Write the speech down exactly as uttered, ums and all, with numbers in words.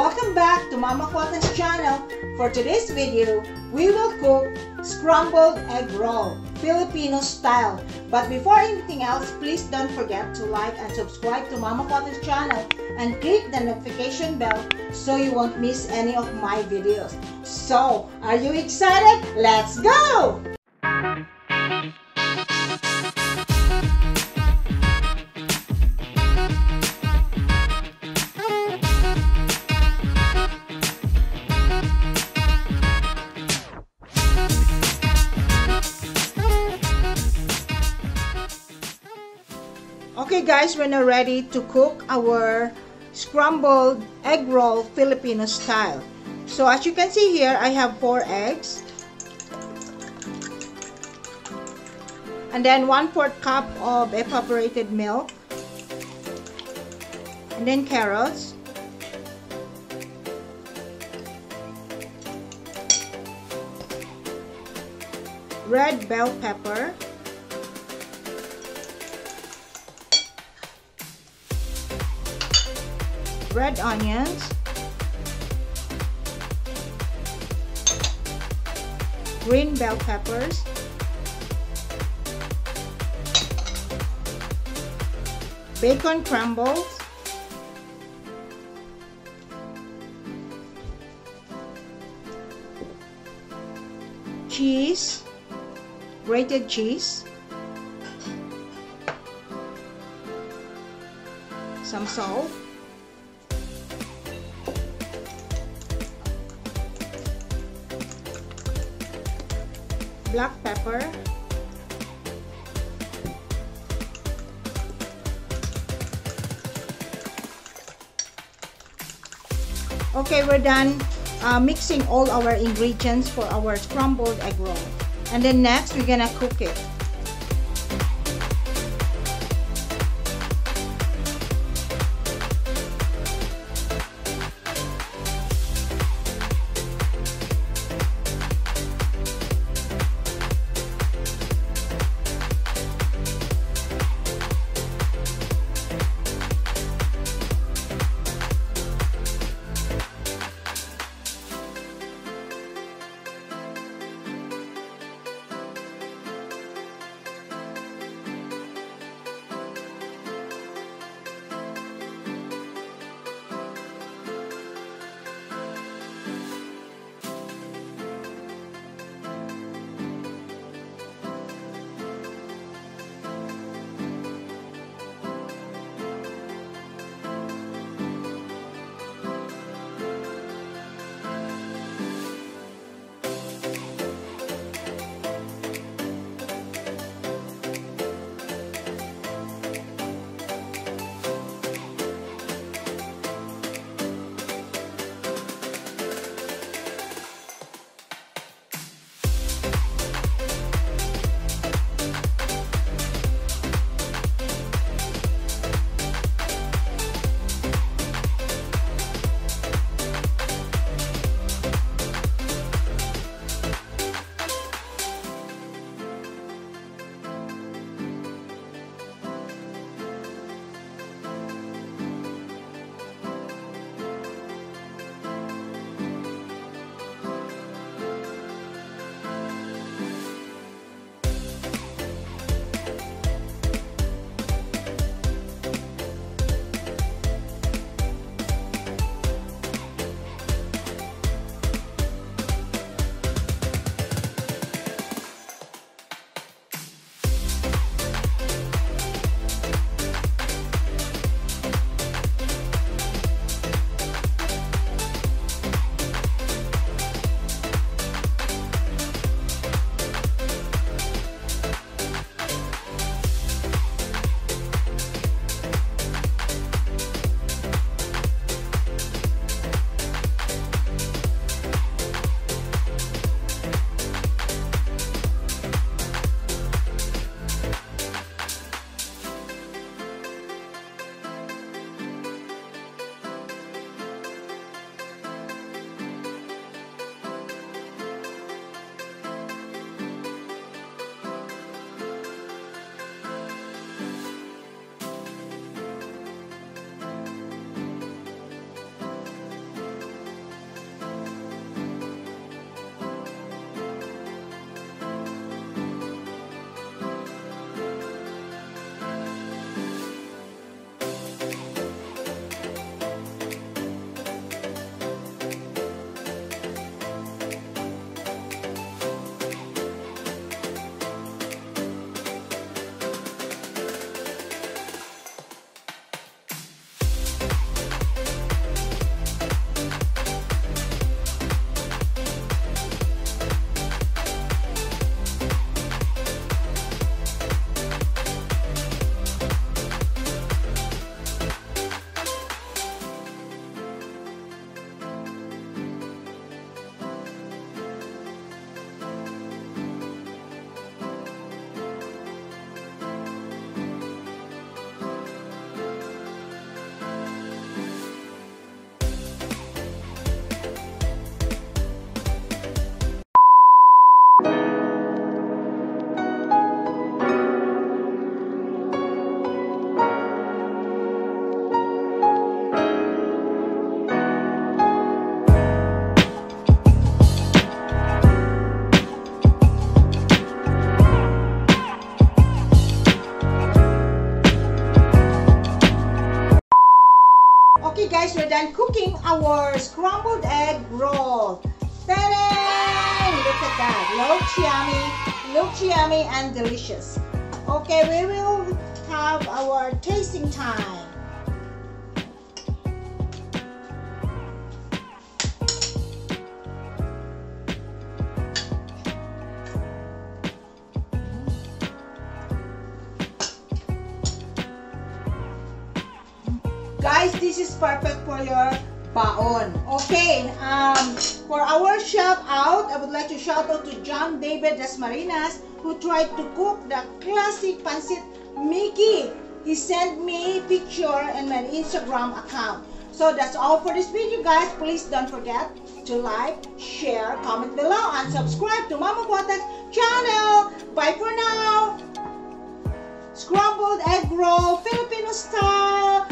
Welcome back to Mama Quatang's channel. For today's video, we will cook scrambled egg roll, Filipino style. But before anything else, please don't forget to like and subscribe to Mama Quatang's channel and click the notification bell so you won't miss any of my videos. So, are you excited? Let's go! Okay guys, we're now ready to cook our scrambled egg roll Filipino style. So as you can see here, I have four eggs. And then one-fourth cup of evaporated milk. And then carrots. Red bell pepper. Red onions, green bell peppers, bacon crumbles, cheese, grated cheese, some salt, black pepper, okay, we're done uh, mixing all our ingredients for our scrambled egg roll. And then next, we're gonna cook it. guys, we're done cooking our scrambled egg roll. Ta-da! Look at that. Looks yummy. Looks yummy and delicious. Okay, we will have our tasting time. Guys, this is perfect for your baon. Okay, um, for our shout out, I would like to shout out to John David Desmarinas, who tried to cook the classic pancit Miki. He sent me a picture in my Instagram account. So that's all for this video, guys. Please don't forget to like, share, comment below, and subscribe to Mama Quatang's channel. Bye for now. Scrambled egg roll, Filipino style.